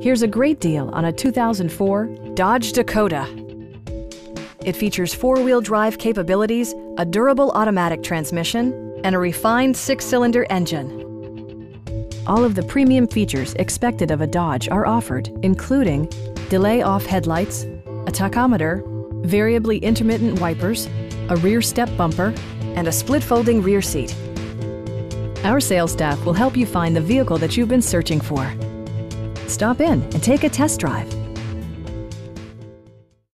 Here's a great deal on a 2004 Dodge Dakota. It features four-wheel drive capabilities, a durable automatic transmission, and a refined six-cylinder engine. All of the premium features expected of a Dodge are offered, including delay-off headlights, a tachometer, variably intermittent wipers, a rear step bumper, and a split-folding rear seat. Our sales staff will help you find the vehicle that you've been searching for. Stop in and take a test drive.